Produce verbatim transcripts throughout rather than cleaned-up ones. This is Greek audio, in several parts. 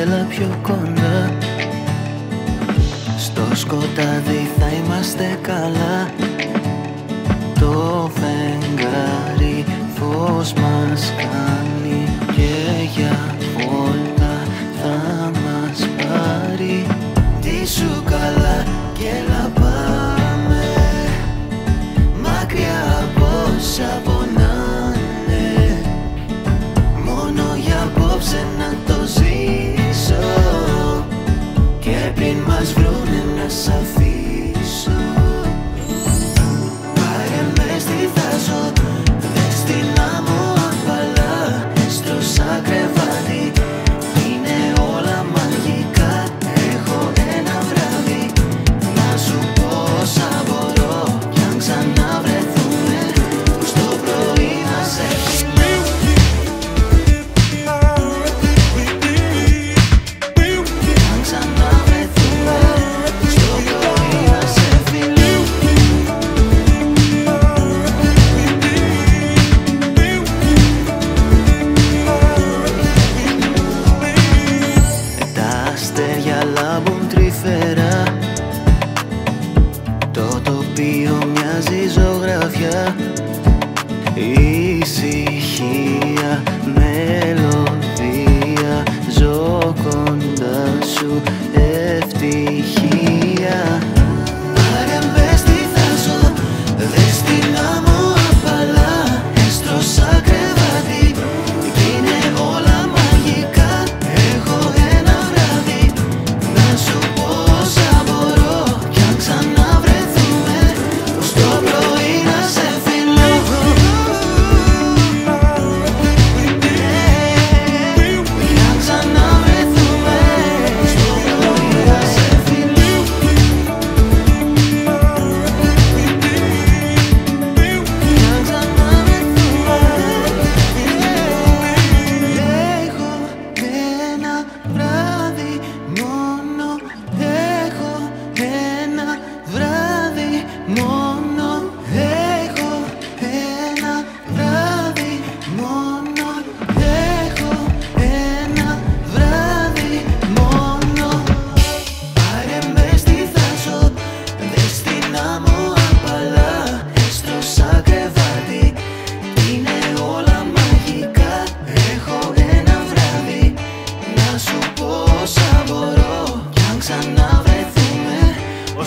έλα πιο κοντά. Στο σκοτάδι θα είμαστε καλά. Το φεγγάρι φως μας κάνει και για όλα θα μας πάρει. Τι σου καλά και έλα πάμε μακριά από όσα πονάνε. Μόνο για απόψε να το ζήσω και πριν μας βρούνε να σ' αφήσω. Ησυχία, μελωδία, ζω κοντά σου, ευτυχία. Πάρε με στη θα ζω, δες την άμμο απαλά. Έστρωσα κρεβάτι, είναι όλα μαγικά. Έχω ένα βράδυ, να σου πω όσα μπορώ. Κι αν ξαναβρεθούμε, στο πρωί να σε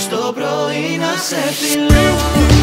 στο πρωί να σε φιλώ.